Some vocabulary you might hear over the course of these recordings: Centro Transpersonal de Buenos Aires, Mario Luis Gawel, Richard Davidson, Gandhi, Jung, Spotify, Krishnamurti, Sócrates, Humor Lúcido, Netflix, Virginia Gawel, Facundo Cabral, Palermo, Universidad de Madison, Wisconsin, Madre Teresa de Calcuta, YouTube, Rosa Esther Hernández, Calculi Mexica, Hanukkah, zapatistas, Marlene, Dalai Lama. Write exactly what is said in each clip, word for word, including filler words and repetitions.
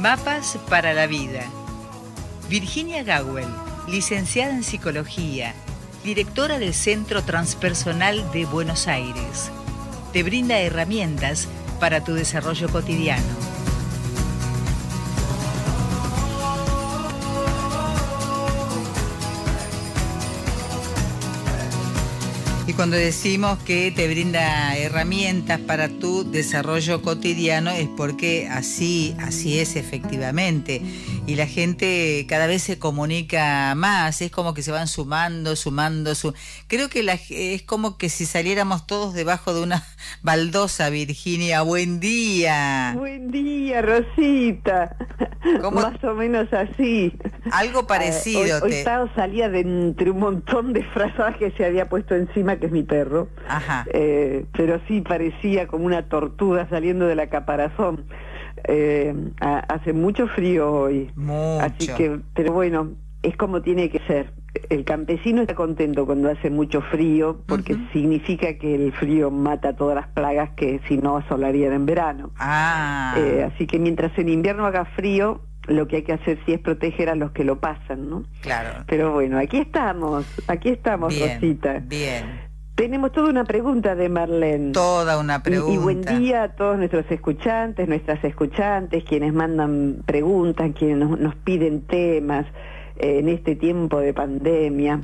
Mapas para la vida. Virginia Gawel, licenciada en Psicología, directora del Centro Transpersonal de Buenos Aires, te brinda herramientas para tu desarrollo cotidiano. Y cuando decimos que te brinda herramientas para tu desarrollo cotidiano es porque así, así es efectivamente. Y la gente cada vez se comunica más, es como que se van sumando, sumando, sum... Creo que la... es como que si saliéramos todos debajo de una baldosa, Virginia. Buen día. Buen día, Rosita. ¿Cómo? Más o menos así. Algo parecido. Eh, hoy, te... hoy salía de entre un montón de frazadas que se había puesto encima, que es mi perro. Ajá. Eh, pero sí parecía como una tortuga saliendo de la caparazón. Eh, a, hace mucho frío hoy. Mucho. Así que, pero bueno, es como tiene que ser. El campesino está contento cuando hace mucho frío, porque uh-huh. significa que el frío mata todas las plagas que si no asolarían en verano. Ah. Eh, así que mientras en invierno haga frío, lo que hay que hacer sí es proteger a los que lo pasan, ¿no? Claro. Pero bueno, aquí estamos, aquí estamos, bien, Rosita. Bien. Tenemos toda una pregunta de Marlene. Toda una pregunta. Y, y buen día a todos nuestros escuchantes, nuestras escuchantes, quienes mandan preguntas, quienes nos, nos piden temas eh, en este tiempo de pandemia.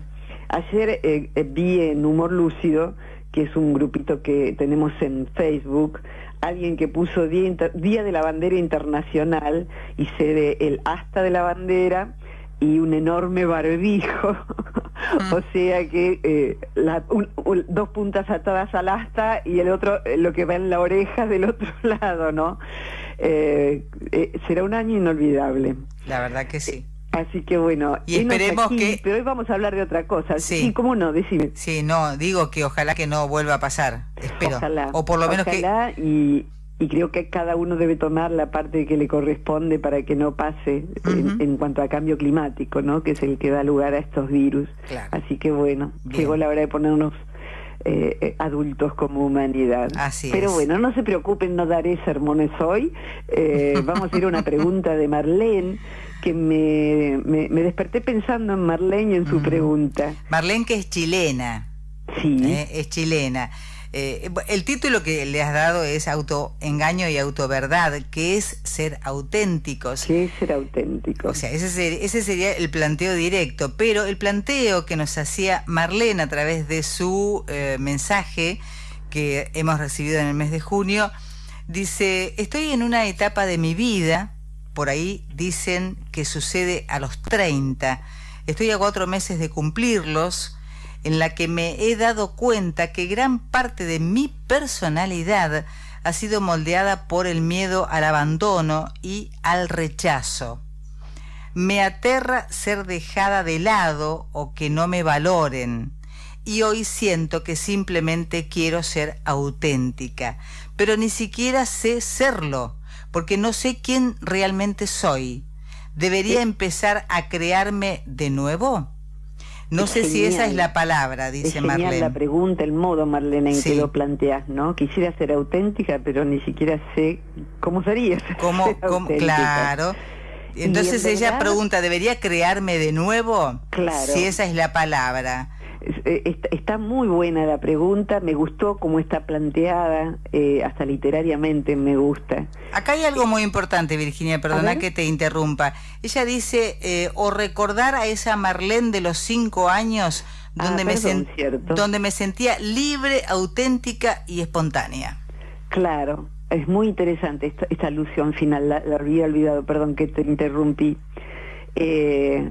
Ayer eh, eh, vi en Humor Lúcido, que es un grupito que tenemos en Facebook, alguien que puso Día, Inter- Día de la Bandera Internacional y se ve el asta de la bandera y un enorme barbijo. O sea que eh, la, un, un, dos puntas atadas al asta y el otro, eh, lo que va en la oreja del otro lado, ¿no? Eh, eh, será un año inolvidable. La verdad que sí. Así que bueno, y esperemos aquí, que... Pero hoy vamos a hablar de otra cosa. Sí, sí, ¿cómo no? Decime. Sí, no, digo que ojalá que no vuelva a pasar. Espero. Ojalá. O por lo menos ojalá que... y... Y creo que cada uno debe tomar la parte que le corresponde para que no pase uh-huh. en, en cuanto a cambio climático, ¿no? Que es el que da lugar a estos virus. Claro. Así que bueno, bien, llegó la hora de ponernos eh, adultos como humanidad. Así Pero es. bueno, no se preocupen, no daré sermones hoy. Eh, vamos a ir a una pregunta de Marlene, que me, me, me desperté pensando en Marlene y en su uh-huh. pregunta. Marlene, que es chilena. Sí. Eh, es chilena. Eh, el título que le has dado es Autoengaño y Autoverdad, que es ser auténticos. ¿Qué es ser auténticos? O sea, ese sería, ese sería el planteo directo, pero el planteo que nos hacía Marlene a través de su eh, mensaje que hemos recibido en el mes de junio, dice: estoy en una etapa de mi vida, por ahí dicen que sucede a los treinta, estoy a cuatro meses de cumplirlos, en la que me he dado cuenta que gran parte de mi personalidad ha sido moldeada por el miedo al abandono y al rechazo. Me aterra ser dejada de lado o que no me valoren, y hoy siento que simplemente quiero ser auténtica, pero ni siquiera sé serlo, porque no sé quién realmente soy. ¿Debería empezar a crearme de nuevo? No es sé genial. si esa es la palabra, dice Marlene. Es genial Marlene. la pregunta, el modo, Marlene, en sí. que lo planteas, ¿no? Quisiera ser auténtica, pero ni siquiera sé cómo sería ¿Cómo, ser cómo, Claro. Entonces en ella verdad, pregunta, ¿debería crearme de nuevo? Claro. Si esa es la palabra. Está muy buena la pregunta, me gustó cómo está planteada, eh, hasta literariamente me gusta. Acá hay algo muy importante, Virginia, perdona que te interrumpa. Ella dice, eh, o recordar a esa Marlene de los cinco años, donde, ah, me perdón, sen- donde me sentía libre, auténtica y espontánea. Claro, es muy interesante esta, esta alusión final, la, la había olvidado, perdón que te interrumpí. Eh...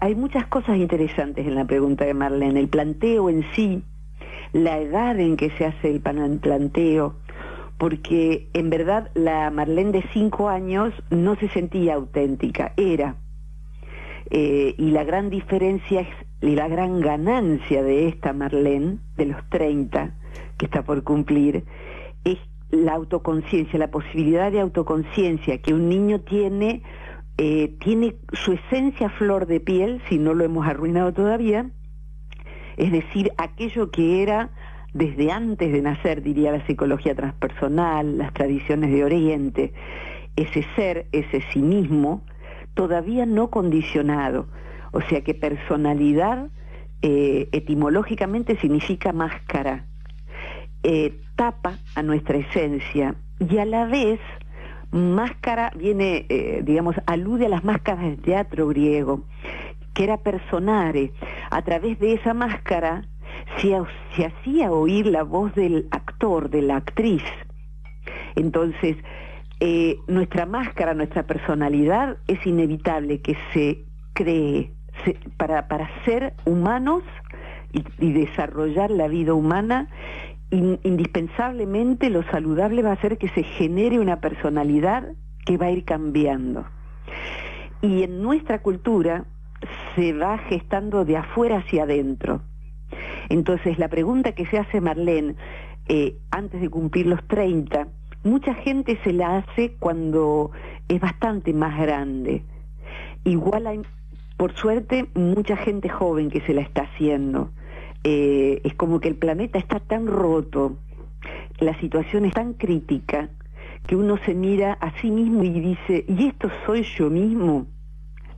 Hay muchas cosas interesantes en la pregunta de Marlene. El planteo en sí, la edad en que se hace el planteo, porque en verdad la Marlene de cinco años no se sentía auténtica, era. Eh, y la gran diferencia es, y la gran ganancia de esta Marlene, de los treinta, que está por cumplir, es la autoconciencia, la posibilidad de autoconciencia que un niño tiene. Eh, tiene su esencia flor de piel, si no lo hemos arruinado todavía, es decir, aquello que era desde antes de nacer, diría la psicología transpersonal, las tradiciones de Oriente, ese ser, ese sí mismo, todavía no condicionado. O sea que personalidad eh, etimológicamente significa máscara. Eh, tapa a nuestra esencia y a la vez máscara viene, eh, digamos, alude a las máscaras del teatro griego, que era personare. A través de esa máscara se, se hacía oír la voz del actor, de la actriz. Entonces, eh, nuestra máscara, nuestra personalidad es inevitable que se cree se, para, para ser humanos y, y desarrollar la vida humana. In, indispensablemente lo saludable va a ser que se genere una personalidad que va a ir cambiando. Y en nuestra cultura se va gestando de afuera hacia adentro. Entonces la pregunta que se hace Marlene eh, antes de cumplir los treinta, mucha gente se la hace cuando es bastante más grande. Igual hay, por suerte, mucha gente joven que se la está haciendo. Eh, es como que el planeta está tan roto, la situación es tan crítica, que uno se mira a sí mismo y dice, ¿y esto soy yo mismo?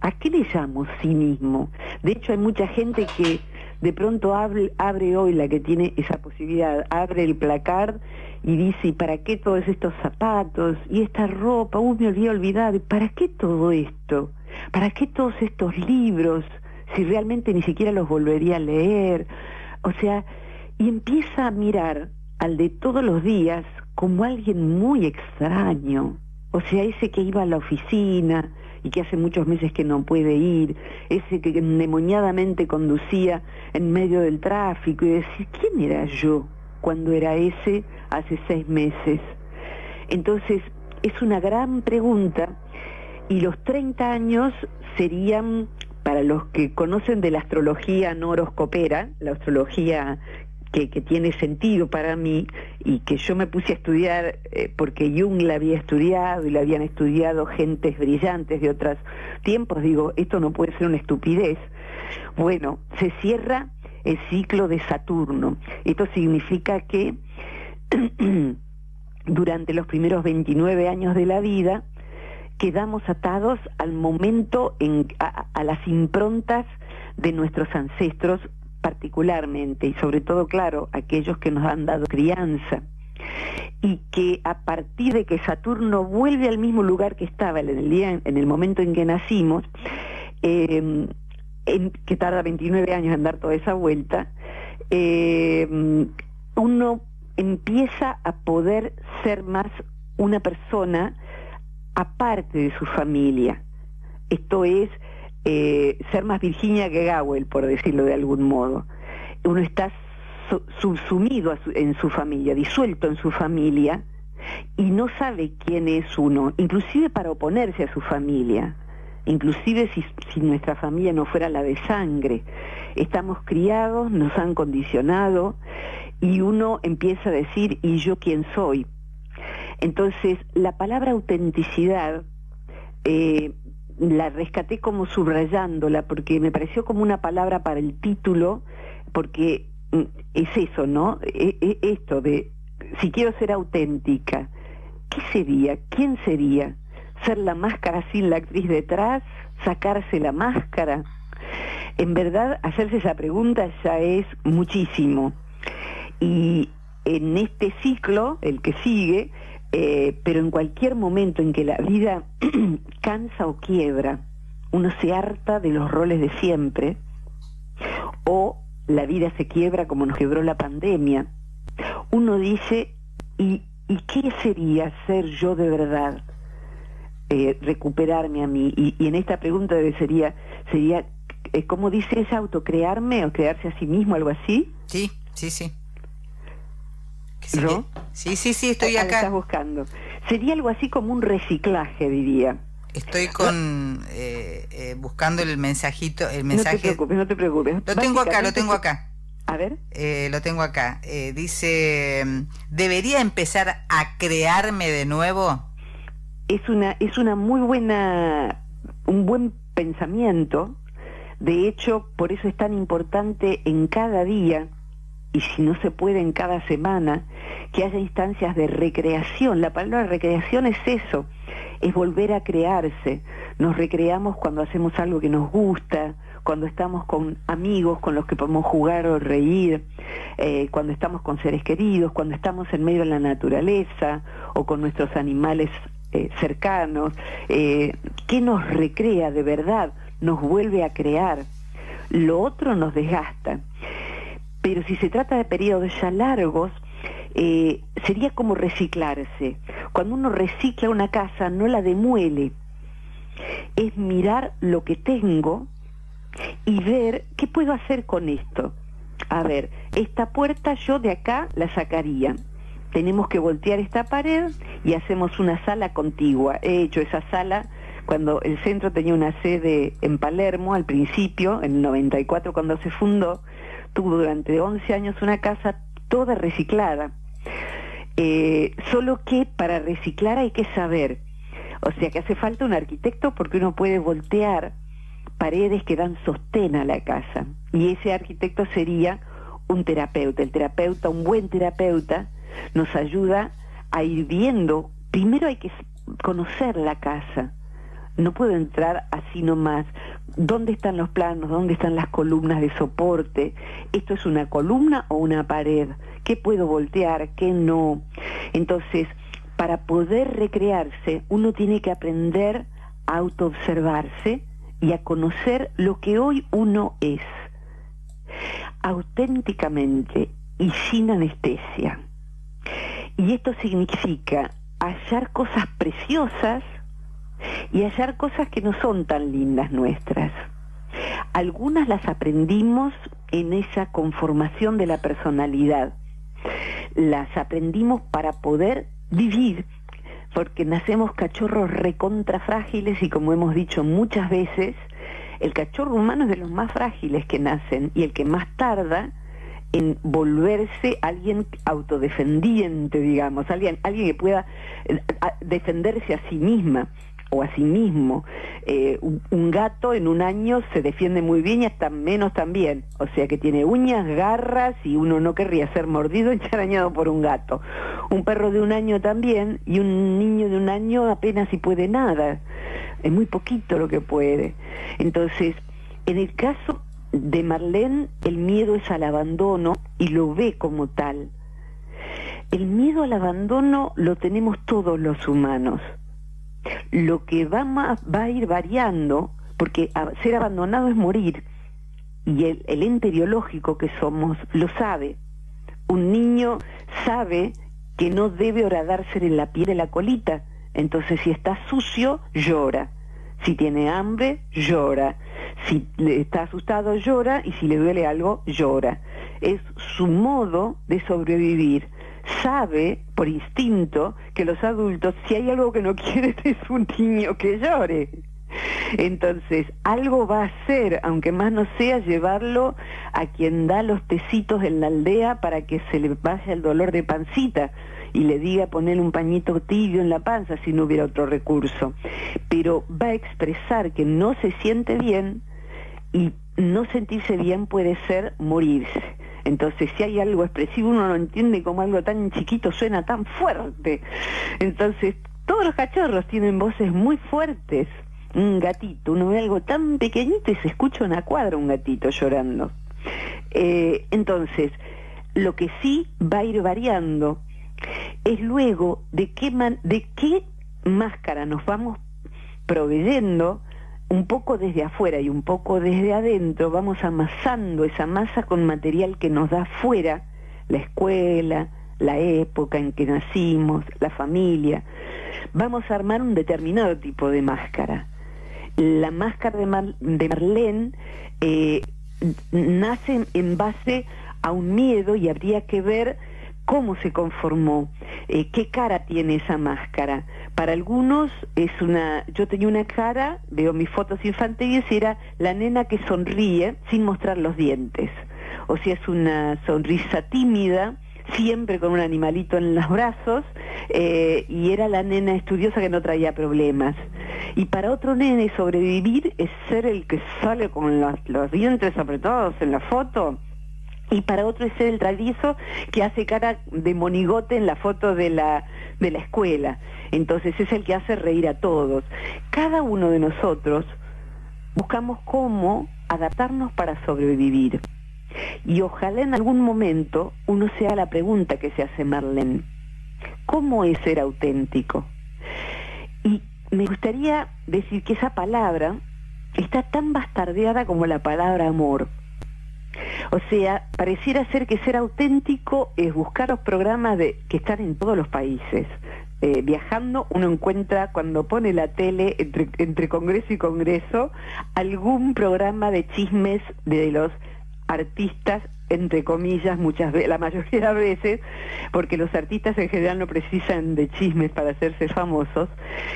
¿A qué le llamo sí mismo? De hecho hay mucha gente que de pronto abre, abre hoy, la que tiene esa posibilidad, abre el placard y dice, ¿y para qué todos estos zapatos? ¿Y esta ropa? Uy, me olvidé olvidar, ¿para qué todo esto? ¿Para qué todos estos libros? Si realmente ni siquiera los volvería a leer. O sea, y empieza a mirar al de todos los días como alguien muy extraño. O sea, ese que iba a la oficina y que hace muchos meses que no puede ir, ese que endemoniadamente conducía en medio del tráfico y decir, ¿quién era yo cuando era ese hace seis meses? Entonces, es una gran pregunta, y los treinta años serían, para los que conocen de la astrología no horoscopera, la astrología que, que tiene sentido para mí y que yo me puse a estudiar eh, porque Jung la había estudiado y la habían estudiado gentes brillantes de otros tiempos, digo, esto no puede ser una estupidez. Bueno, se cierra el ciclo de Saturno. Esto significa que durante los primeros veintinueve años de la vida quedamos atados al momento, en, a, a las improntas de nuestros ancestros particularmente, y sobre todo, claro, aquellos que nos han dado crianza, y que a partir de que Saturno vuelve al mismo lugar que estaba en el, día, en el momento en que nacimos, eh, en, que tarda veintinueve años en dar toda esa vuelta, eh, uno empieza a poder ser más una persona aparte de su familia. Esto es eh, ser más Virginia Gawel, por decirlo de algún modo. Uno está su subsumido a su en su familia, disuelto en su familia, y no sabe quién es uno, inclusive para oponerse a su familia, inclusive si, si nuestra familia no fuera la de sangre. Estamos criados, nos han condicionado, y uno empieza a decir, ¿y yo quién soy? Entonces, la palabra autenticidad eh, la rescaté como subrayándola, porque me pareció como una palabra para el título, porque es eso, ¿no? E e esto de, si quiero ser auténtica, ¿qué sería? ¿Quién sería? ¿Ser la máscara sin la actriz detrás? ¿Sacarse la máscara? En verdad, hacerse esa pregunta ya es muchísimo. Y en este ciclo, el que sigue, Eh, pero en cualquier momento en que la vida cansa o quiebra, uno se harta de los roles de siempre, o la vida se quiebra como nos quebró la pandemia, uno dice, ¿y, y qué sería ser yo de verdad? Eh, recuperarme a mí, y, y en esta pregunta sería, sería eh, ¿cómo dice esa? ¿Autocrearme o crearse a sí mismo, algo así? Sí, sí, sí. ¿No? Sí, sí, sí, estoy acá. Estás buscando. Sería algo así como un reciclaje, diría. Estoy con eh, eh, buscando el mensajito, el mensaje. No te preocupes, no te preocupes. Lo tengo acá, lo tengo acá. A ver. Eh, lo tengo acá. Eh, dice, ¿debería empezar a crearme de nuevo? Es una, es una muy buena, un buen pensamiento. De hecho, por eso es tan importante en cada día, y si no se puede en cada semana, que haya instancias de recreación. La palabra recreación es eso, es volver a crearse. Nos recreamos cuando hacemos algo que nos gusta, cuando estamos con amigos con los que podemos jugar o reír, eh, cuando estamos con seres queridos, cuando estamos en medio de la naturaleza o con nuestros animales eh, cercanos. Eh, ¿qué nos recrea de verdad? Nos vuelve a crear. Lo otro nos desgasta. Pero si se trata de periodos ya largos, eh, sería como reciclarse. Cuando uno recicla una casa, no la demuele. Es mirar lo que tengo y ver qué puedo hacer con esto. A ver, esta puerta yo de acá la sacaría. Tenemos que voltear esta pared y hacemos una sala contigua. He hecho esa sala cuando el centro tenía una sede en Palermo al principio, en el noventa y cuatro cuando se fundó. Tuvo durante once años una casa toda reciclada. Eh, solo que para reciclar hay que saber. O sea que hace falta un arquitecto porque uno puede voltear paredes que dan sostén a la casa. Y ese arquitecto sería un terapeuta. El terapeuta, un buen terapeuta, nos ayuda a ir viendo. Primero hay que conocer la casa. No puedo entrar así nomás. ¿Dónde están los planos? ¿Dónde están las columnas de soporte? ¿Esto es una columna o una pared? ¿Qué puedo voltear? ¿Qué no? Entonces, para poder recrearse, uno tiene que aprender a autoobservarse y a conocer lo que hoy uno es, auténticamente y sin anestesia. Y esto significa hallar cosas preciosas y hallar cosas que no son tan lindas nuestras. Algunas las aprendimos en esa conformación de la personalidad. Las aprendimos para poder vivir, porque nacemos cachorros recontrafrágiles y, como hemos dicho muchas veces, el cachorro humano es de los más frágiles que nacen y el que más tarda en volverse alguien autodefendiente, digamos, alguien, alguien que pueda defenderse a sí misma o a sí mismo. Eh, un, un gato en un año se defiende muy bien y hasta menos también, o sea que tiene uñas, garras y uno no querría ser mordido y arañado por un gato. Un perro de un año también, y un niño de un año apenas si puede nada. Es muy poquito lo que puede. Entonces, en el caso de Marlene, el miedo es al abandono y lo ve como tal. El miedo al abandono lo tenemos todos los humanos. Lo que va, más, va a ir variando, porque ser abandonado es morir, y el, el ente biológico que somos lo sabe. Un niño sabe que no debe horadarse en la piel de la colita. Entonces, si está sucio, llora. Si tiene hambre, llora. Si está asustado, llora. Y si le duele algo, llora. Es su modo de sobrevivir. Sabe, por instinto, que los adultos, si hay algo que no quieren, es un niño que llore. Entonces, algo va a hacer, aunque más no sea llevarlo a quien da los tecitos en la aldea para que se le vaya el dolor de pancita y le diga poner un pañito tibio en la panza si no hubiera otro recurso. Pero va a expresar que no se siente bien, y no sentirse bien puede ser morirse. Entonces, si hay algo expresivo, uno no entiende cómo algo tan chiquito suena tan fuerte. Entonces, todos los cachorros tienen voces muy fuertes. Un gatito, uno ve algo tan pequeñito y se escucha una cuadra un gatito llorando. Eh, entonces, lo que sí va a ir variando es luego de qué, man, de qué máscara nos vamos proveyendo, un poco desde afuera y un poco desde adentro. Vamos amasando esa masa con material que nos da afuera, la escuela, la época en que nacimos, la familia. Vamos a armar un determinado tipo de máscara. La máscara de, Mar de Marlene eh, nace en base a un miedo, y habría que ver cómo se conformó, eh, qué cara tiene esa máscara. Para algunos es una... Yo tenía una cara, veo mis fotos infantiles, y era la nena que sonríe sin mostrar los dientes. O sea, es una sonrisa tímida, siempre con un animalito en los brazos, eh, y era la nena estudiosa que no traía problemas. Y para otro nene, sobrevivir es ser el que sale con los, los dientes apretados en la foto y para otro es ser el travieso que hace cara de monigote en la foto de la, de la escuela. Entonces es el que hace reír a todos. Cada uno de nosotros buscamos cómo adaptarnos para sobrevivir. Y ojalá en algún momento uno se haga la pregunta que se hace Marlene: ¿cómo es ser auténtico? Y me gustaría decir que esa palabra está tan bastardeada como la palabra amor. O sea, pareciera ser que ser auténtico es buscar los programas de, que están en todos los países. Eh, viajando uno encuentra, cuando pone la tele entre, entre congreso y congreso, algún programa de chismes de los artistas, entre comillas, muchas veces, la mayoría de las veces, porque los artistas en general no precisan de chismes para hacerse famosos.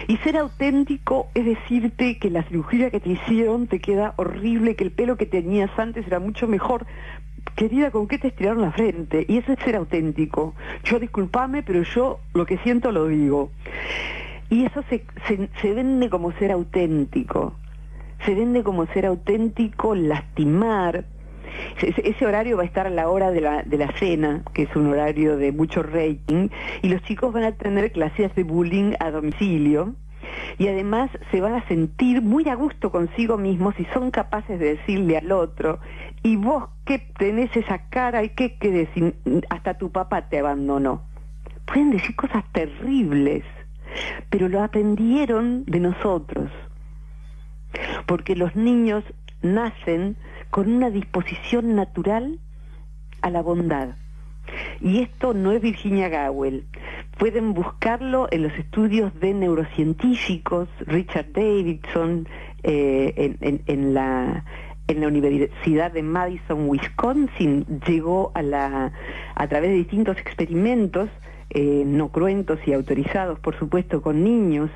Y ser auténtico es decirte que la cirugía que te hicieron te queda horrible, que el pelo que tenías antes era mucho mejor. Querida, ¿con qué te estiraron la frente? Y eso es ser auténtico. Yo, discúlpame, pero yo lo que siento lo digo. Y eso se, se, se vende como ser auténtico. Se vende como ser auténtico, lastimar. Ese horario va a estar a la hora de la, de la cena, que es un horario de mucho rating, y los chicos van a tener clases de bullying a domicilio, y además se van a sentir muy a gusto consigo mismos si son capaces de decirle al otro: y vos que tenés esa cara, y que, que decís, hasta tu papá te abandonó. Pueden decir cosas terribles, pero lo aprendieron de nosotros, porque los niños nacen con una disposición natural a la bondad. Y esto no es Virginia Gawel. Pueden buscarlo en los estudios de neurocientíficos, Richard Davidson, eh, en, en, en, la, en la Universidad de Madison, Wisconsin, llegó a, la, a través de distintos experimentos, eh, no cruentos y autorizados, por supuesto, con niños,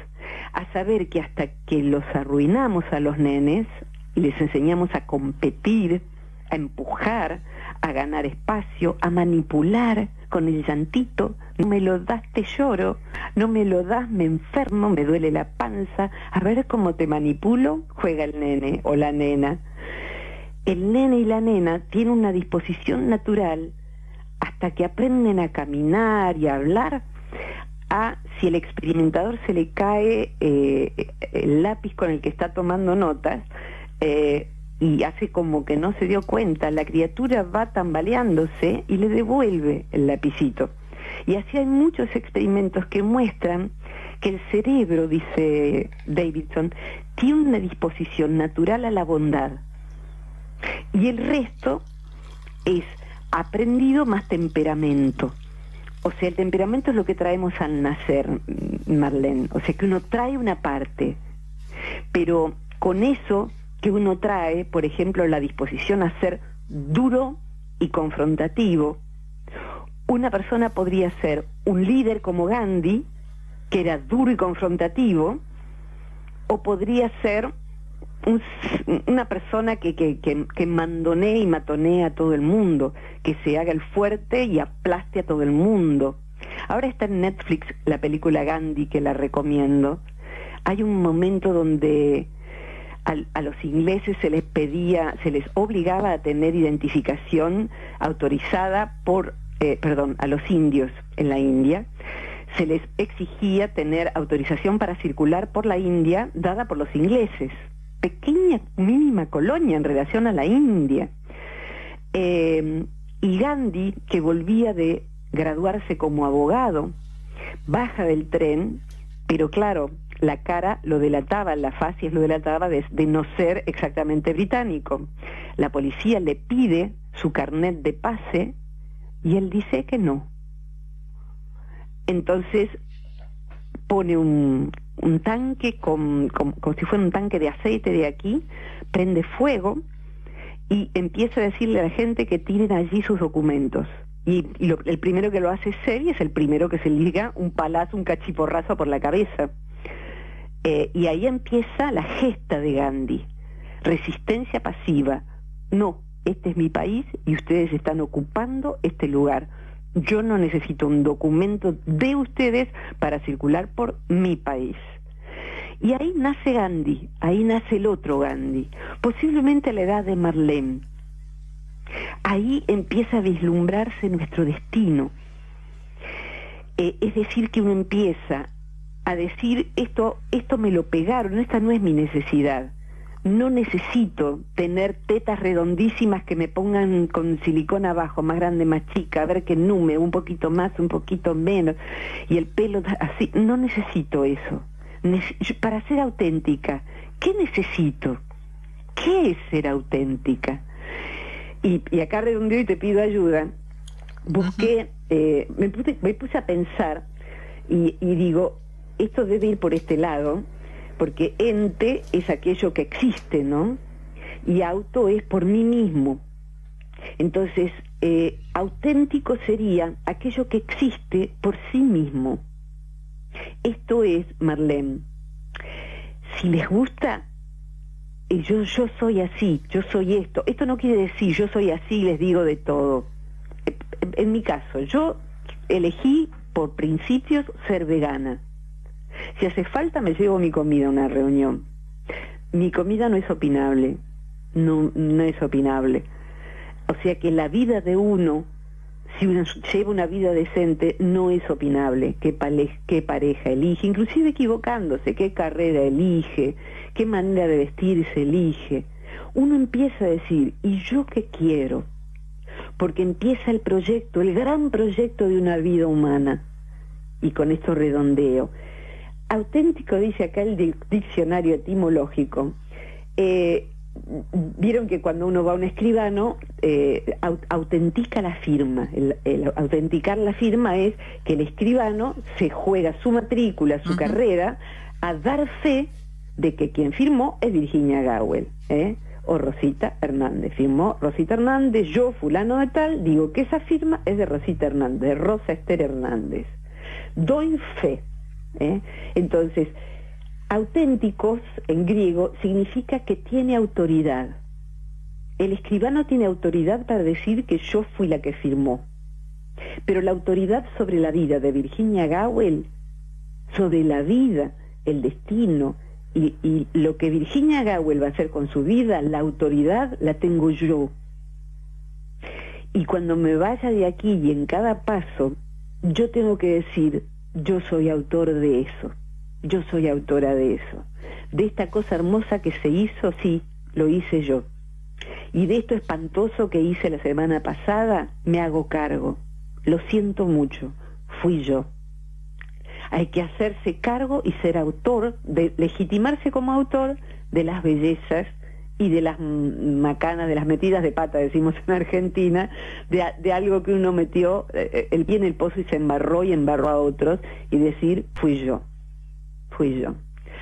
a saber que hasta que los arruinamos a los nenes, y les enseñamos a competir, a empujar, a ganar espacio, a manipular con el llantito: no me lo das, te lloro; no me lo das, me enfermo, me duele la panza; a ver cómo te manipulo, juega el nene o la nena. El nene y la nena tienen una disposición natural, hasta que aprenden a caminar y a hablar, a, si el experimentador se le cae eh, el lápiz con el que está tomando notas, Eh, y hace como que no se dio cuenta, la criatura va tambaleándose y le devuelve el lapicito. Y así hay muchos experimentos que muestran que el cerebro, dice Davidson, tiene una disposición natural a la bondad, y el resto es aprendido más temperamento. O sea, el temperamento es lo que traemos al nacer, Marlene. O sea, que uno trae una parte, pero con eso que uno trae, por ejemplo, la disposición a ser duro y confrontativo, una persona podría ser un líder como Gandhi, que era duro y confrontativo, o podría ser un, una persona que, que, que, que mandonea y matonea a todo el mundo, que se haga el fuerte y aplaste a todo el mundo. Ahora está en Netflix la película Gandhi, que la recomiendo. Hay un momento donde Al, a los ingleses se les pedía, se les obligaba a tener identificación autorizada por, eh, perdón, a los indios en la India, se les exigía tener autorización para circular por la India dada por los ingleses, pequeña, mínima colonia en relación a la India. Eh, y Gandhi, que volvía de graduarse como abogado, baja del tren, pero claro, la cara lo delataba, la facies lo delataba de, de no ser exactamente británico. La policía le pide su carnet de pase y él dice que no. Entonces pone un, un tanque, con, con, como si fuera un tanque de aceite de aquí, prende fuego y empieza a decirle a la gente que tiren allí sus documentos. Y, y lo, el primero que lo hace es él, y es el primero que se liga un palazo, un cachiporrazo por la cabeza. Eh, y ahí empieza la gesta de Gandhi: resistencia pasiva. No, este es mi país y ustedes están ocupando este lugar. Yo no necesito un documento de ustedes para circular por mi país. Y ahí nace Gandhi, ahí nace el otro Gandhi, posiblemente a la edad de Marlene. ahí empieza a vislumbrarse nuestro destino. Eh, es decir, que uno empieza a decir, esto, esto me lo pegaron, esta no es mi necesidad. No necesito tener tetas redondísimas que me pongan con silicona abajo, más grande, más chica, a ver qué nume, un poquito más, un poquito menos, y el pelo así. No necesito eso. Para ser auténtica, ¿qué necesito? ¿Qué es ser auténtica? Y, y acá redondeo y te pido ayuda. Busqué, eh, me, puse, me puse a pensar y, y digo, esto debe ir por este lado, porque ente es aquello que existe, ¿no? Y auto es por mí mismo. Entonces, eh, auténtico sería aquello que existe por sí mismo. Esto es, Marlene, si les gusta, eh, yo, yo soy así, yo soy esto. Esto no quiere decir yo soy así y les digo de todo. En, en mi caso, yo elegí por principios ser vegana. Si hace falta, me llevo mi comida a una reunión. Mi comida no es opinable, no, no es opinable. O sea que la vida de uno, si uno lleva una vida decente, no es opinable. ¿Qué, pale- qué pareja elige? Inclusive equivocándose, qué carrera elige, qué manera de vestirse elige. Uno empieza a decir, ¿y yo qué quiero? Porque empieza el proyecto, el gran proyecto de una vida humana. Y con esto redondeo. Auténtico, dice acá el diccionario etimológico. Eh, vieron que cuando uno va a un escribano, eh, aut- autentica la firma. El, el autenticar la firma es que el escribano se juega su matrícula, su uh-huh. carrera, a dar fe de que quien firmó es Virginia Gawel, ¿eh? O Rosita Hernández. Firmó Rosita Hernández, yo, fulano de tal, digo que esa firma es de Rosita Hernández, de Rosa Esther Hernández. Doy fe. ¿Eh? Entonces, auténticos en griego significa que tiene autoridad. El escribano tiene autoridad para decir que yo fui la que firmó. Pero la autoridad sobre la vida de Virginia Gawel, sobre la vida, el destino y, y lo que Virginia Gawel va a hacer con su vida, la autoridad la tengo yo. Y cuando me vaya de aquí y en cada paso, yo tengo que decir, yo soy autor de eso, yo soy autora de eso, de esta cosa hermosa que se hizo, sí, lo hice yo, y de esto espantoso que hice la semana pasada, me hago cargo, lo siento mucho, fui yo. Hay que hacerse cargo y ser autor, de legitimarse como autor de las bellezas y de las macanas, de las metidas de pata, decimos en Argentina, de, de algo que uno metió el pie en el pozo y se embarró y embarró a otros, y decir, fui yo, fui yo.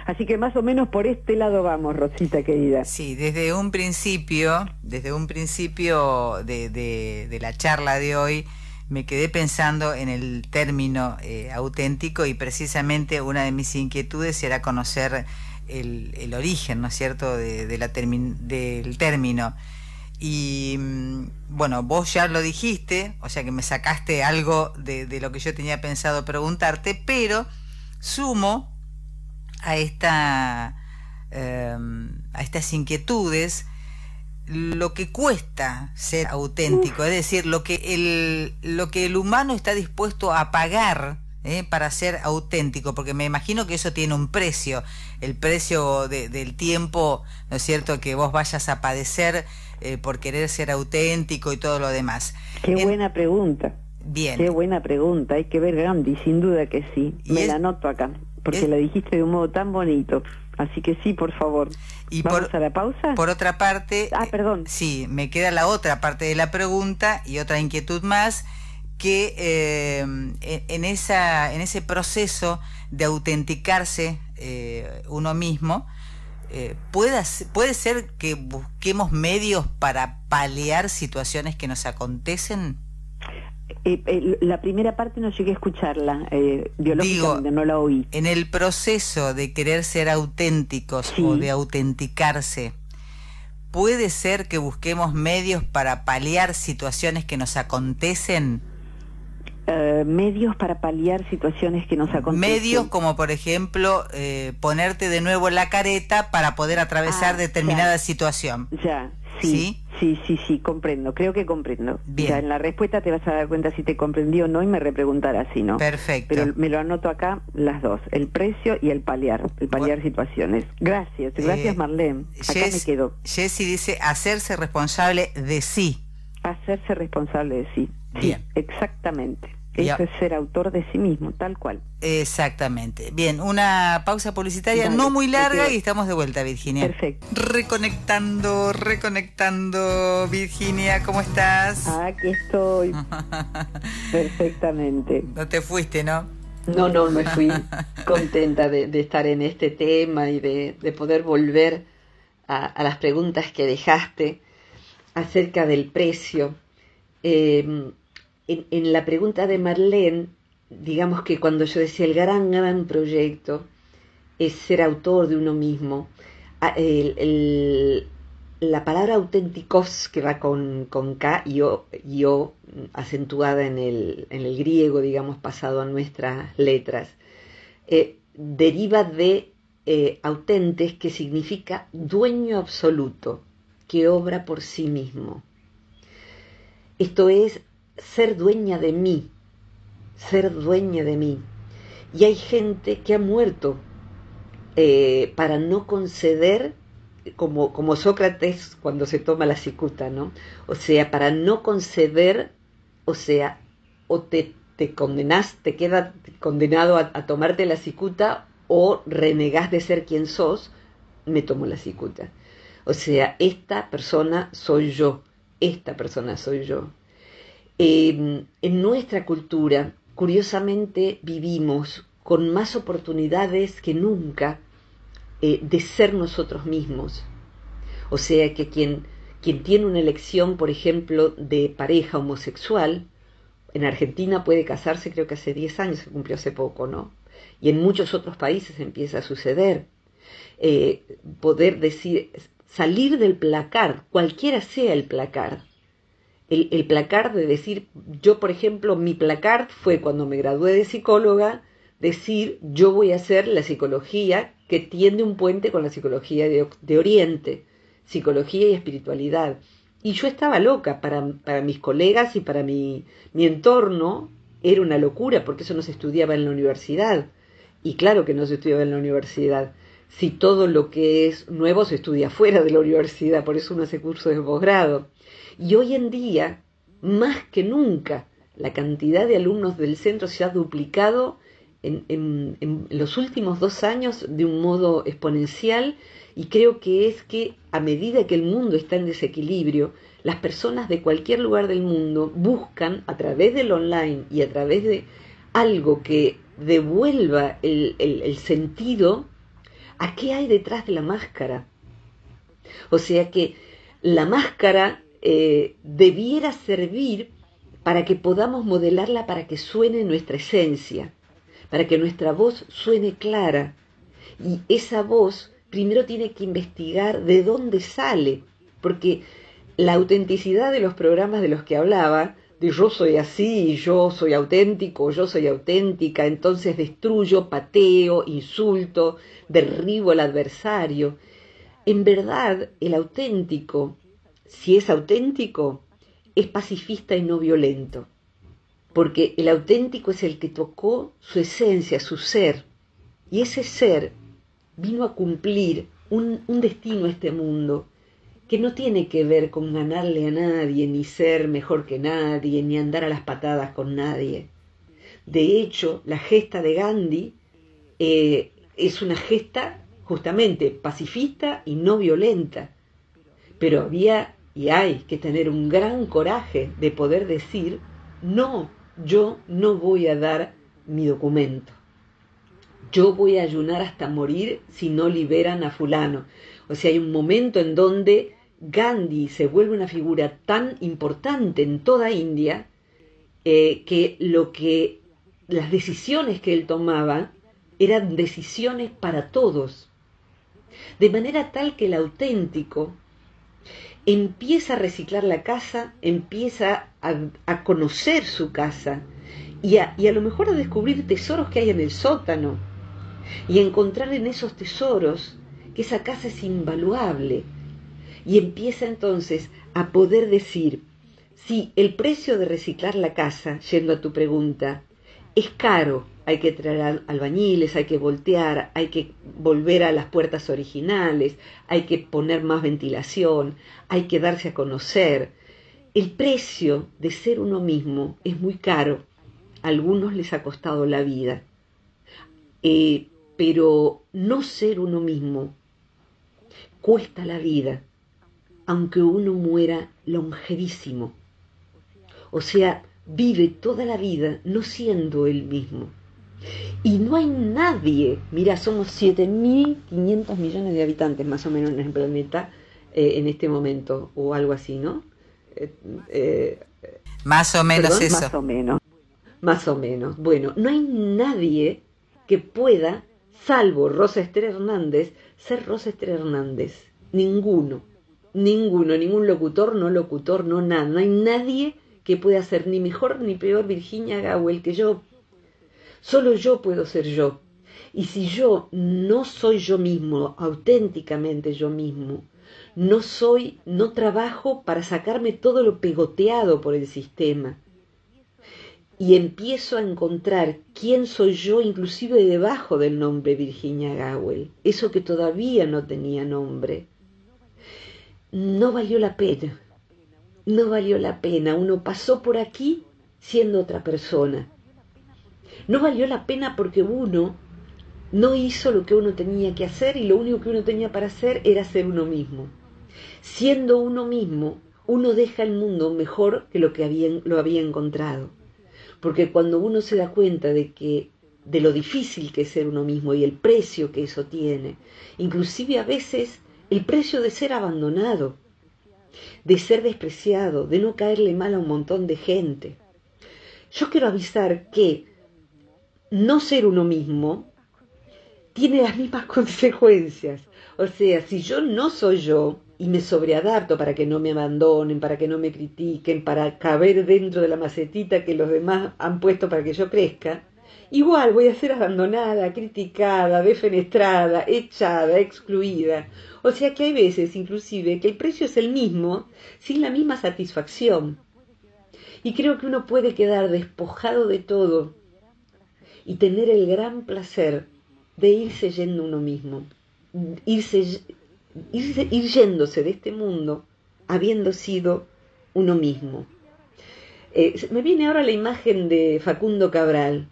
Así que más o menos por este lado vamos, Rosita querida. Sí, desde un principio, desde un principio de, de, de la charla de hoy, me quedé pensando en el término eh, auténtico, y precisamente una de mis inquietudes era conocer El, el origen, ¿no es cierto?, de, de la termi- del término. Y bueno, vos ya lo dijiste, o sea que me sacaste algo de, de lo que yo tenía pensado preguntarte, pero sumo a esta eh, a estas inquietudes lo que cuesta ser auténtico, es decir, lo que el, lo que el humano está dispuesto a pagar ¿Eh? para ser auténtico, porque me imagino que eso tiene un precio, el precio de, del tiempo, ¿no es cierto?, que vos vayas a padecer eh, por querer ser auténtico y todo lo demás. Qué en... buena pregunta. Bien. Qué buena pregunta, hay que ver Gandhi, sin duda que sí. Y me es... la anoto acá, porque es... la dijiste de un modo tan bonito. Así que sí, por favor. Y ¿Vamos por, a la pausa? Por otra parte... Ah, perdón. Sí, me queda la otra parte de la pregunta y otra inquietud más, que eh, en, esa, en ese proceso de autenticarse eh, uno mismo, eh, pueda, puede ser que busquemos medios para paliar situaciones que nos acontecen. Eh, eh, la primera parte no llegué a escucharla, eh, biológicamente Digo, no la oí. En el proceso de querer ser auténticos sí. o de autenticarse, ¿puede ser que busquemos medios para paliar situaciones que nos acontecen? Uh, medios para paliar situaciones que nos acontecen. Medios como, por ejemplo, eh, ponerte de nuevo la careta para poder atravesar ah, determinada ya. situación. Ya, sí, Sí, sí, sí, comprendo, creo que comprendo. Bien. O sea, en la respuesta te vas a dar cuenta si te comprendí o no y me repreguntarás si no. Perfecto. Pero me lo anoto acá las dos, el precio y el paliar, el paliar bueno. situaciones. Gracias, gracias eh, Marlene, acá Jess, me quedo. Jessy dice, hacerse responsable de sí. Hacerse responsable de sí. Bien. Sí, exactamente. Eso ya. es ser autor de sí mismo, tal cual. Exactamente. Bien, una pausa publicitaria Dale, no muy larga y estamos de vuelta, Virginia. Perfecto. Reconectando, reconectando, Virginia, ¿cómo estás? Aquí estoy. Perfectamente. No te fuiste, ¿no? No, no, me fui contenta de, de estar en este tema y de, de poder volver a, a las preguntas que dejaste acerca del precio. Eh, En, en la pregunta de Marlene, digamos que cuando yo decía el gran, gran proyecto es ser autor de uno mismo, el, el, la palabra auténticos que va con, con K y O, y o acentuada en el, en el griego, digamos, pasado a nuestras letras, eh, deriva de eh, autentes, que significa dueño absoluto, que obra por sí mismo. Esto es ser dueña de mí, ser dueña de mí. Y hay gente que ha muerto eh, para no conceder, como, como Sócrates cuando se toma la cicuta, ¿no? O sea, para no conceder, o sea, o te, te condenás, te quedas condenado a, a tomarte la cicuta o renegás de ser quien sos, me tomo la cicuta. O sea, esta persona soy yo, esta persona soy yo. Eh, en nuestra cultura, curiosamente, vivimos con más oportunidades que nunca eh, de ser nosotros mismos. O sea que quien, quien tiene una elección, por ejemplo, de pareja homosexual, en Argentina puede casarse, creo que hace diez años, se cumplió hace poco, ¿no? Y en muchos otros países empieza a suceder. Eh, poder decir, salir del placar, cualquiera sea el placar. El, el placar de decir, yo por ejemplo, mi placar fue cuando me gradué de psicóloga, decir yo voy a hacer la psicología que tiende un puente con la psicología de, de Oriente, psicología y espiritualidad. Y yo estaba loca, para, para mis colegas y para mi, mi entorno era una locura, porque eso no se estudiaba en la universidad. Y claro que no se estudiaba en la universidad. Si todo lo que es nuevo se estudia fuera de la universidad, por eso uno hace cursos de posgrado. Y hoy en día, más que nunca, la cantidad de alumnos del centro se ha duplicado en, en, en los últimos dos años de un modo exponencial, y creo que es que a medida que el mundo está en desequilibrio, las personas de cualquier lugar del mundo buscan a través del online y a través de algo que devuelva el, el, el sentido a qué hay detrás de la máscara. O sea que la máscara Eh, debiera servir para que podamos modelarla, para que suene nuestra esencia, para que nuestra voz suene clara. Y esa voz primero tiene que investigar de dónde sale, porque la autenticidad de los programas de los que hablaba, de yo soy así, yo soy auténtico, yo soy auténtica, entonces destruyo, pateo, insulto, derribo al adversario. En verdad, el auténtico, si es auténtico, es pacifista y no violento, porque el auténtico es el que tocó su esencia, su ser, y ese ser vino a cumplir un, un destino a este mundo que no tiene que ver con ganarle a nadie, ni ser mejor que nadie, ni andar a las patadas con nadie. De hecho, la gesta de Gandhi eh, es una gesta justamente pacifista y no violenta, pero había y hay que tener un gran coraje de poder decir, no, yo no voy a dar mi documento. Yo voy a ayunar hasta morir si no liberan a fulano. O sea, hay un momento en donde Gandhi se vuelve una figura tan importante en toda India eh, que, lo que las decisiones que él tomaba eran decisiones para todos. De manera tal que el auténtico empieza a reciclar la casa, empieza a, a conocer su casa y a, y a lo mejor a descubrir tesoros que hay en el sótano y a encontrar en esos tesoros que esa casa es invaluable, y empieza entonces a poder decir, sí, el precio de reciclar la casa, yendo a tu pregunta, es caro, hay que traer albañiles, hay que voltear, hay que volver a las puertas originales, hay que poner más ventilación, hay que darse a conocer. El precio de ser uno mismo es muy caro, a algunos les ha costado la vida, eh, pero no ser uno mismo cuesta la vida, aunque uno muera longevísimo. O sea, vive toda la vida no siendo él mismo. Y no hay nadie, mira, somos siete mil quinientos millones de habitantes más o menos en el planeta eh, en este momento, o algo así, ¿no? Eh, eh, más o menos perdón, eso. Más o menos. Más o menos. Bueno, no hay nadie que pueda, salvo Rosa Esther Hernández, ser Rosa Esther Hernández. Ninguno. Ninguno, ningún locutor, no locutor, no nada. No hay nadie que pueda ser ni mejor ni peor Virginia Gawel que yo. Solo yo puedo ser yo. Y si yo no soy yo mismo, auténticamente yo mismo, no soy, no trabajo para sacarme todo lo pegoteado por el sistema. Y empiezo a encontrar quién soy yo, inclusive debajo del nombre Virginia Gawel. Eso que todavía no tenía nombre. No valió la pena, no valió la pena, uno pasó por aquí siendo otra persona. No valió la pena porque uno no hizo lo que uno tenía que hacer y lo único que uno tenía para hacer era ser uno mismo. Siendo uno mismo, uno deja el mundo mejor que lo que había, lo había encontrado. Porque cuando uno se da cuenta de que de lo difícil que es ser uno mismo y el precio que eso tiene, inclusive a veces el precio de ser abandonado, de ser despreciado, de no caerle mal a un montón de gente. Yo quiero avisar que no ser uno mismo tiene las mismas consecuencias. O sea, si yo no soy yo y me sobreadapto para que no me abandonen, para que no me critiquen, para caber dentro de la macetita que los demás han puesto para que yo crezca, igual voy a ser abandonada, criticada, defenestrada, echada, excluida. O sea que hay veces, inclusive, que el precio es el mismo, sin la misma satisfacción. Y creo que uno puede quedar despojado de todo y tener el gran placer de irse yendo uno mismo, irse, irse, ir yéndose de este mundo habiendo sido uno mismo. Eh, me viene ahora la imagen de Facundo Cabral.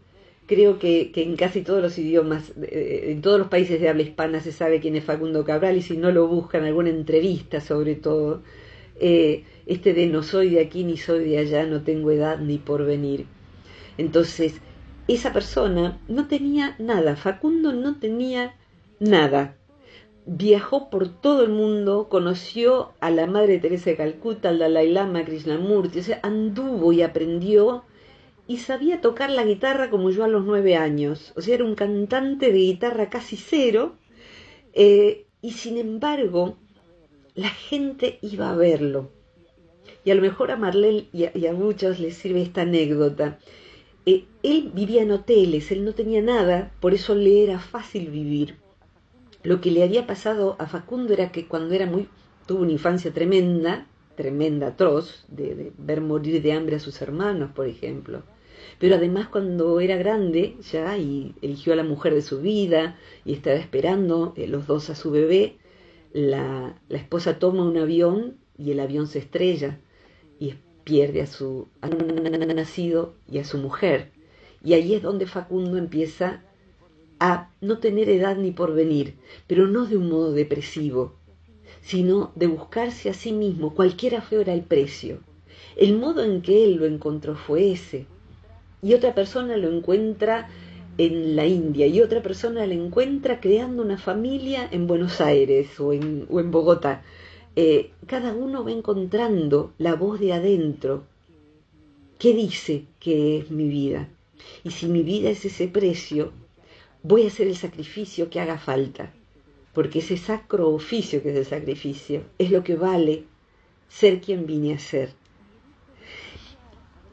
Creo que, que en casi todos los idiomas, eh, en todos los países de habla hispana se sabe quién es Facundo Cabral, y si no lo buscan, alguna entrevista sobre todo, eh, este de no soy de aquí ni soy de allá, no tengo edad ni porvenir. Entonces, esa persona no tenía nada, Facundo no tenía nada. Viajó por todo el mundo, conoció a la Madre Teresa de Calcuta, al Dalai Lama, a Krishnamurti, o sea, anduvo y aprendió. Y sabía tocar la guitarra como yo a los nueve años. O sea, era un cantante de guitarra casi cero. Eh, y sin embargo, la gente iba a verlo. Y a lo mejor a Marlene y a, y a muchos les sirve esta anécdota. Eh, él vivía en hoteles, él no tenía nada, por eso le era fácil vivir. Lo que le había pasado a Facundo era que cuando era muy... tuvo una infancia tremenda, tremenda, atroz, de, de ver morir de hambre a sus hermanos, por ejemplo. Pero además cuando era grande ya y eligió a la mujer de su vida y estaba esperando eh, los dos a su bebé, la, la esposa toma un avión y el avión se estrella y pierde a su a nacido y a su mujer. Y ahí es donde Facundo empieza a no tener edad ni porvenir, pero no de un modo depresivo, sino de buscarse a sí mismo, cualquiera fuera el precio. El modo en que él lo encontró fue ese. Y otra persona lo encuentra en la India, y otra persona lo encuentra creando una familia en Buenos Aires o en, o en Bogotá. Eh, cada uno va encontrando la voz de adentro. ¿Qué dice que es mi vida? Y si mi vida es ese precio, voy a hacer el sacrificio que haga falta. Porque ese sacro oficio que es el sacrificio es lo que vale ser quien vine a ser.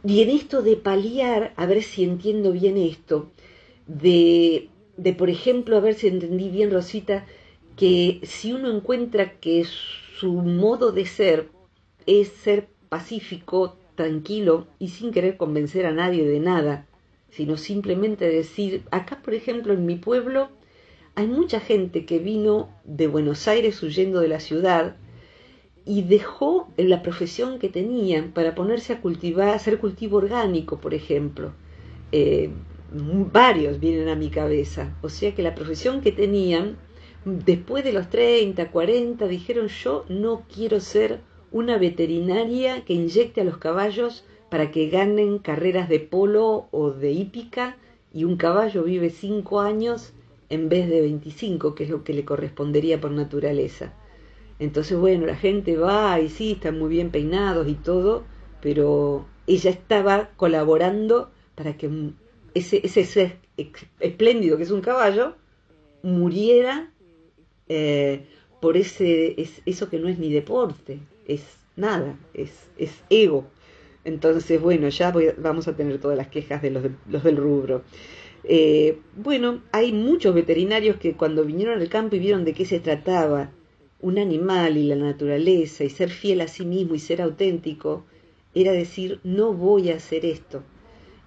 Y en esto de paliar, a ver si entiendo bien esto, de, de por ejemplo, a ver si entendí bien, Rosita, que si uno encuentra que su modo de ser es ser pacífico, tranquilo y sin querer convencer a nadie de nada, sino simplemente decir, acá por ejemplo en mi pueblo hay mucha gente que vino de Buenos Aires huyendo de la ciudad y dejó la profesión que tenían para ponerse a cultivar, hacer cultivo orgánico, por ejemplo. Eh, varios vienen a mi cabeza, o sea que la profesión que tenían, después de los treinta, cuarenta, dijeron yo no quiero ser una veterinaria que inyecte a los caballos para que ganen carreras de polo o de hípica y un caballo vive cinco años en vez de veinticinco, que es lo que le correspondería por naturaleza. Entonces, bueno, la gente va y sí, están muy bien peinados y todo, pero ella estaba colaborando para que ese, ese ser espléndido que es un caballo muriera eh, por ese es, eso que no es ni deporte, es nada, es, es ego. Entonces, bueno, ya voy, vamos a tener todas las quejas de los, de, los del rubro. Eh, bueno, hay muchos veterinarios que cuando vinieron al campo y vieron de qué se trataba un animal y la naturaleza y ser fiel a sí mismo y ser auténtico, era decir, no voy a hacer esto.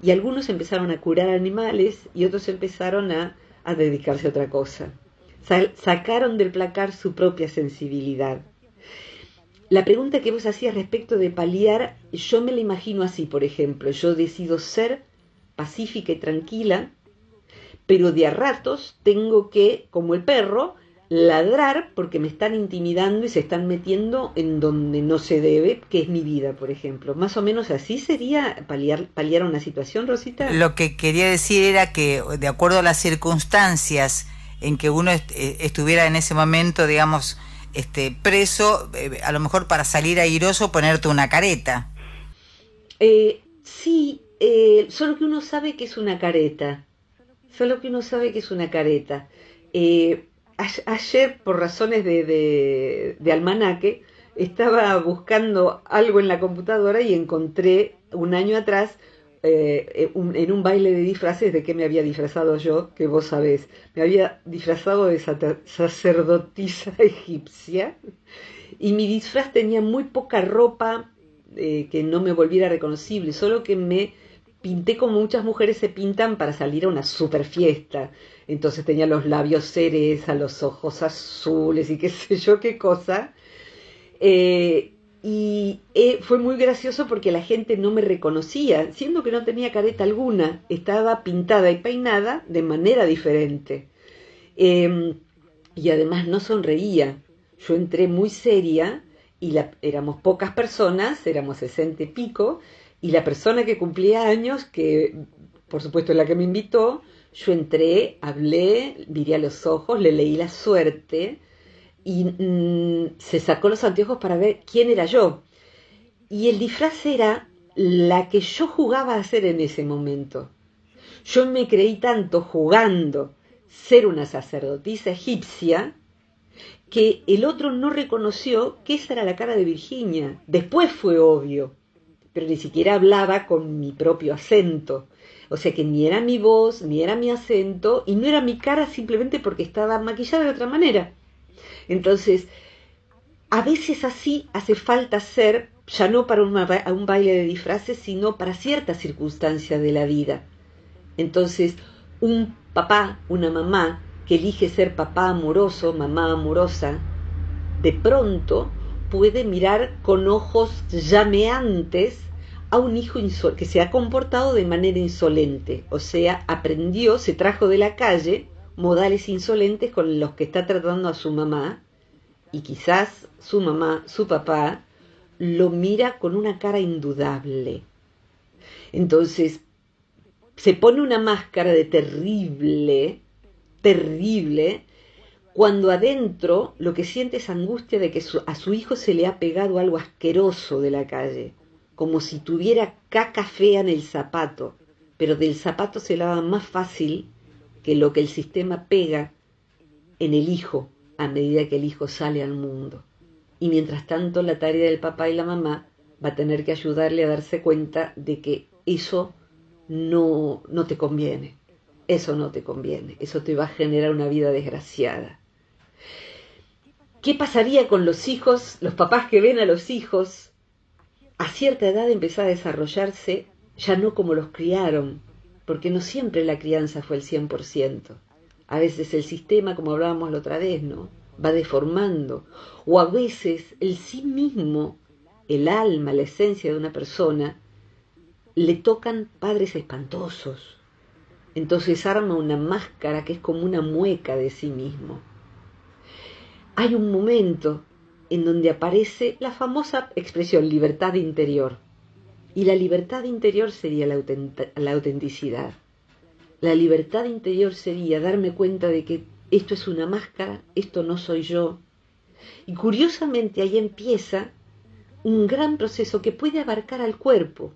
Y algunos empezaron a curar animales y otros empezaron a, a dedicarse a otra cosa. Sal, sacaron del placar su propia sensibilidad. La pregunta que vos hacías respecto de paliar, yo me la imagino así, por ejemplo. Yo decido ser pacífica y tranquila, pero de a ratos tengo que, como el perro, ladrar porque me están intimidando y se están metiendo en donde no se debe, que es mi vida, por ejemplo. Más o menos así sería paliar, paliar una situación, Rosita. Lo que quería decir era que, de acuerdo a las circunstancias en que uno est- estuviera en ese momento, digamos, Este, preso, eh, a lo mejor para salir airoso ponerte una careta. Eh, sí, eh, solo que uno sabe que es una careta. Solo que uno sabe que es una careta. Eh, a- ayer, por razones de, de, de almanaque, estaba buscando algo en la computadora y encontré un año atrás, eh, un, en un baile de disfraces, de qué me había disfrazado yo, que vos sabés. Me había disfrazado de sacerdotisa egipcia y mi disfraz tenía muy poca ropa eh, que no me volviera reconocible, solo que me pinté como muchas mujeres se pintan para salir a una super fiesta. Entonces tenía los labios cereza, los ojos azules y qué sé yo qué cosa. Eh, Y eh, fue muy gracioso porque la gente no me reconocía, siendo que no tenía careta alguna, estaba pintada y peinada de manera diferente. Eh, y además no sonreía. Yo entré muy seria y la, éramos pocas personas, éramos sesenta y pico, y la persona que cumplía años, que por supuesto es la que me invitó, yo entré, hablé, miré a los ojos, le leí la suerte, y mmm, se sacó los anteojos para ver quién era yo. Y el disfraz era la que yo jugaba a ser en ese momento. Yo me creí tanto jugando ser una sacerdotisa egipcia que el otro no reconoció que esa era la cara de Virginia. Después fue obvio, pero ni siquiera hablaba con mi propio acento. O sea que ni era mi voz, ni era mi acento, y no era mi cara simplemente porque estaba maquillada de otra manera. Entonces, a veces así hace falta ser, ya no para una, un baile de disfraces, sino para ciertas circunstancias de la vida. Entonces, un papá, una mamá, que elige ser papá amoroso, mamá amorosa, de pronto puede mirar con ojos llameantes a un hijo insol- que se ha comportado de manera insolente. O sea, aprendió, se trajo de la calle modales insolentes con los que está tratando a su mamá, y quizás su mamá, su papá, lo mira con una cara indudable. Entonces, se pone una máscara de terrible, terrible, cuando adentro lo que siente es angustia de que su, a su hijo se le ha pegado algo asqueroso de la calle, como si tuviera caca fea en el zapato, pero del zapato se lava más fácil que lo que el sistema pega en el hijo a medida que el hijo sale al mundo. Y mientras tanto la tarea del papá y la mamá va a tener que ayudarle a darse cuenta de que eso no, no te conviene, eso no te conviene, eso te va a generar una vida desgraciada. ¿Qué pasaría con los hijos, los papás que ven a los hijos a cierta edad empezó a desarrollarse, ya no como los criaron, porque no siempre la crianza fue el cien por ciento. A veces el sistema, como hablábamos la otra vez, ¿no?, va deformando, o a veces el sí mismo, el alma, la esencia de una persona, le tocan padres espantosos. Entonces arma una máscara que es como una mueca de sí mismo. Hay un momento en donde aparece la famosa expresión libertad interior. Y la libertad interior sería la, autent- la autenticidad. La libertad interior sería darme cuenta de que esto es una máscara, esto no soy yo. Y curiosamente ahí empieza un gran proceso que puede abarcar al cuerpo.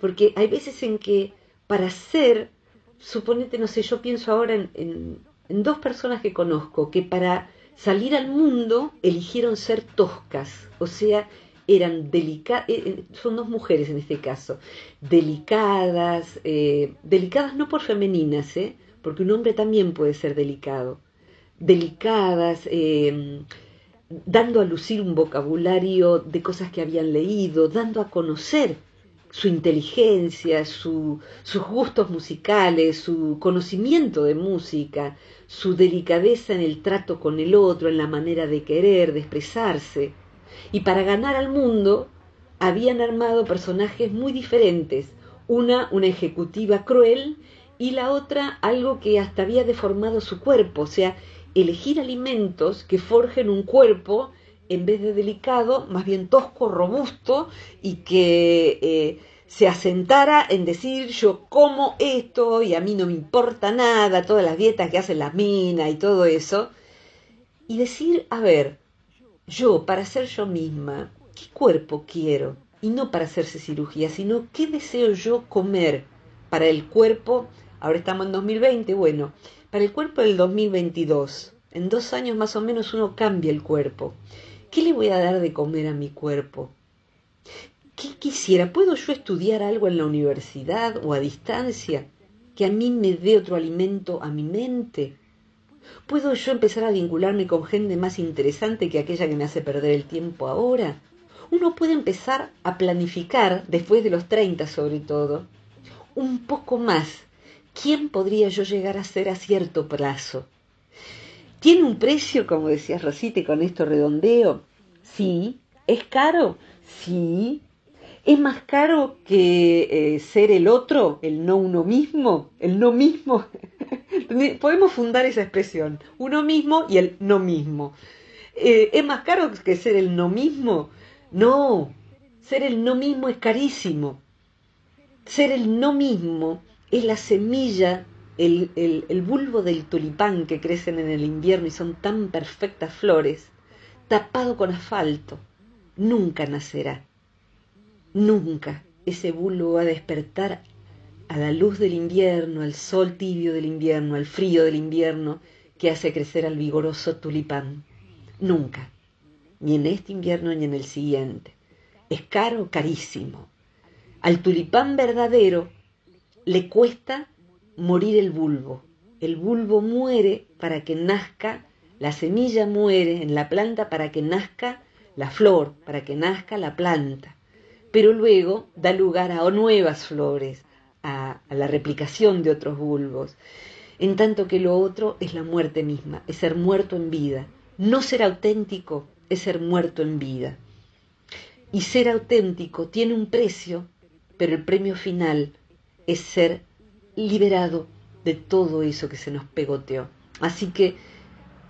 Porque hay veces en que para ser, suponete, no sé, yo pienso ahora en, en, en dos personas que conozco, que para salir al mundo eligieron ser toscas, o sea, eran delicadas, son dos mujeres en este caso, delicadas, eh, delicadas no por femeninas, eh, porque un hombre también puede ser delicado, delicadas, eh, dando a lucir un vocabulario de cosas que habían leído, dando a conocer su inteligencia, su, sus gustos musicales, su conocimiento de música, su delicadeza en el trato con el otro, en la manera de querer, de expresarse. Y para ganar al mundo habían armado personajes muy diferentes, una una ejecutiva cruel y la otra algo que hasta había deformado su cuerpo, o sea, elegir alimentos que forjen un cuerpo en vez de delicado, más bien tosco, robusto, y que eh, se asentara en decir yo como esto y a mí no me importa nada, todas las dietas que hacen las minas y todo eso, y decir, a ver, yo para ser yo misma, ¿qué cuerpo quiero? Y no para hacerse cirugía, sino ¿qué deseo yo comer para el cuerpo? Ahora estamos en dos mil veinte, bueno, para el cuerpo del dos mil veintidós, en dos años más o menos uno cambia el cuerpo. ¿Qué le voy a dar de comer a mi cuerpo? ¿Qué quisiera? ¿Puedo yo estudiar algo en la universidad o a distancia que a mí me dé otro alimento a mi mente? ¿Puedo yo empezar a vincularme con gente más interesante que aquella que me hace perder el tiempo ahora? Uno puede empezar a planificar, después de los treinta sobre todo, un poco más. ¿Quién podría yo llegar a ser a cierto plazo? ¿Tiene un precio, como decías Rosita, y con esto redondeo? Sí. ¿Es caro? Sí. ¿Es más caro que eh, ser el otro, el no uno mismo? El no mismo. Podemos fundar esa expresión, uno mismo y el no mismo. Eh, ¿Es más caro que ser el no mismo? No. Ser el no mismo es carísimo. Ser el no mismo es la semilla, El, el, el bulbo del tulipán que crecen en el invierno y son tan perfectas flores, tapado con asfalto, nunca nacerá. Nunca ese bulbo va a despertar a la luz del invierno, al sol tibio del invierno, al frío del invierno que hace crecer al vigoroso tulipán. Nunca, ni en este invierno ni en el siguiente. Es caro, carísimo. Al tulipán verdadero le cuesta morir el bulbo. El bulbo muere para que nazca, la semilla muere en la planta para que nazca la flor, para que nazca la planta. Pero luego da lugar a nuevas flores, a, a la replicación de otros bulbos. En tanto que lo otro es la muerte misma, es ser muerto en vida. No ser auténtico es ser muerto en vida. Y ser auténtico tiene un precio, pero el premio final es ser liberado de todo eso que se nos pegoteó. Así que,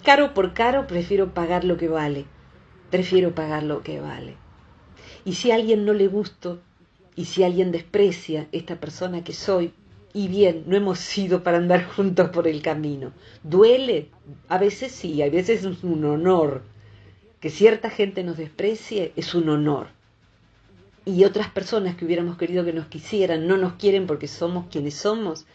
caro por caro, prefiero pagar lo que vale. Prefiero pagar lo que vale. Y si a alguien no le gusto, y si alguien desprecia esta persona que soy, y bien, no hemos sido para andar juntos por el camino. ¿Duele? A veces sí, a veces es un honor. Que cierta gente nos desprecie es un honor. Y otras personas que hubiéramos querido que nos quisieran, no nos quieren porque somos quienes somos,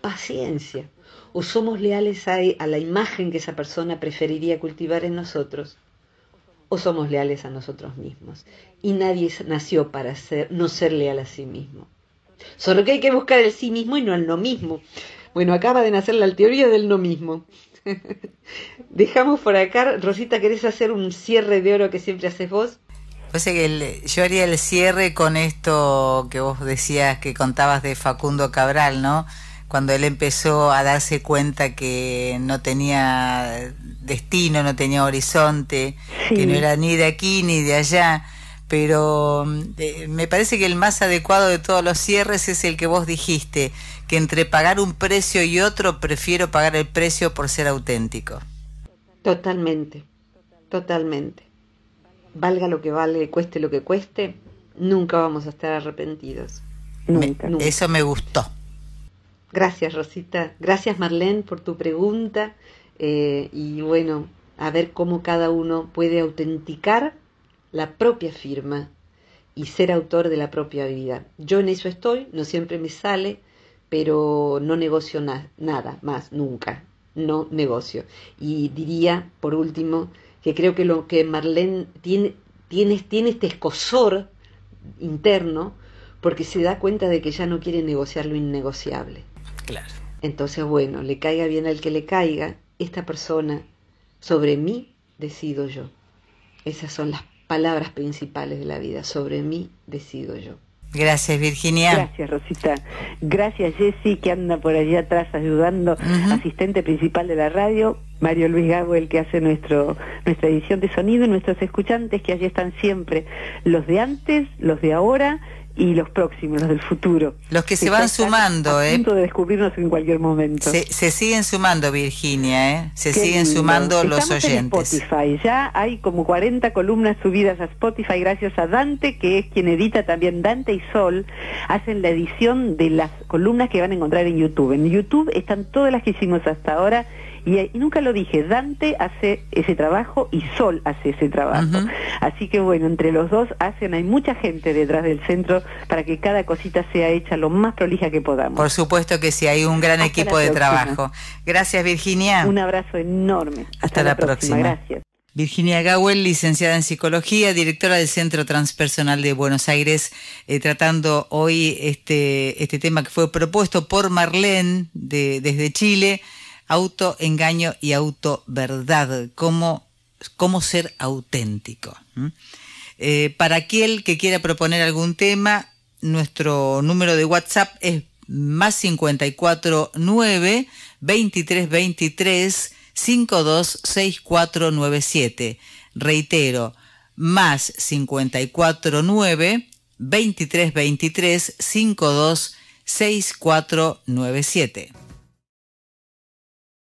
paciencia. O somos leales a, a la imagen que esa persona preferiría cultivar en nosotros, o somos leales a nosotros mismos. Y nadie nació para ser, no ser leal a sí mismo. Solo que hay que buscar el sí mismo y no el no mismo. Bueno, acaba de nacer la teoría del no mismo. Dejamos por acá. Rosita, ¿querés hacer un cierre de oro que siempre haces vos? O sea que el, yo haría el cierre con esto que vos decías, que contabas de Facundo Cabral, ¿no? Cuando él empezó a darse cuenta que no tenía destino, no tenía horizonte, sí, que no era ni de aquí ni de allá, pero eh, me parece que el más adecuado de todos los cierres es el que vos dijiste, que entre pagar un precio y otro, prefiero pagar el precio por ser auténtico. Totalmente, totalmente. Valga lo que vale, cueste lo que cueste, nunca vamos a estar arrepentidos. Nunca, me, nunca. Eso me gustó. Gracias, Rosita. Gracias, Marlene, por tu pregunta. Eh, y bueno, a ver cómo cada uno puede autenticar la propia firma y ser autor de la propia vida. Yo en eso estoy, no siempre me sale, pero no negocio na- nada más, nunca. No negocio. Y diría, por último, que creo que lo que Marlene tiene, tiene, tiene este escozor interno porque se da cuenta de que ya no quiere negociar lo innegociable. Claro. Entonces, bueno, le caiga bien al que le caiga, esta persona, sobre mí decido yo. Esas son las palabras principales de la vida, sobre mí decido yo. Gracias, Virginia. Gracias, Rosita. Gracias, Jessy, que anda por allá atrás ayudando, uh-huh. Asistente principal de la radio, Mario Luis Gawel, que hace nuestro nuestra edición de sonido, y nuestros escuchantes que allí están siempre, los de antes, los de ahora y los próximos, los del futuro. Los que se, se van sumando, ¿eh? A punto de descubrirnos en cualquier momento. Se, se siguen sumando, Virginia, ¿eh? Se Qué siguen lindo. sumando los Estamos oyentes. En Spotify, ya hay como cuarenta columnas subidas a Spotify, gracias a Dante, que es quien edita también. Dante y Sol hacen la edición de las columnas que van a encontrar en YouTube. En YouTube están todas las que hicimos hasta ahora. Y, y nunca lo dije, Dante hace ese trabajo y Sol hace ese trabajo. Uh-huh. Así que bueno, entre los dos hacen, hay mucha gente detrás del centro para que cada cosita sea hecha lo más prolija que podamos. Por supuesto que sí, hay un gran Hasta equipo de próxima. trabajo. Gracias, Virginia. Un abrazo enorme. Hasta, Hasta la, la próxima. próxima. Gracias. Virginia Gawel, licenciada en Psicología, directora del Centro Transpersonal de Buenos Aires, eh, tratando hoy este, este tema que fue propuesto por Marlene de, desde Chile, autoengaño y autoverdad, cómo, cómo ser auténtico. Eh, para aquel que quiera proponer algún tema, nuestro número de WhatsApp es más cinco cuatro nueve, veintitrés veintitrés, cinco dos seis cuatro nueve siete. Reitero, más cinco cuatro nueve, veintitrés veintitrés, cinco dos seis cuatro nueve siete.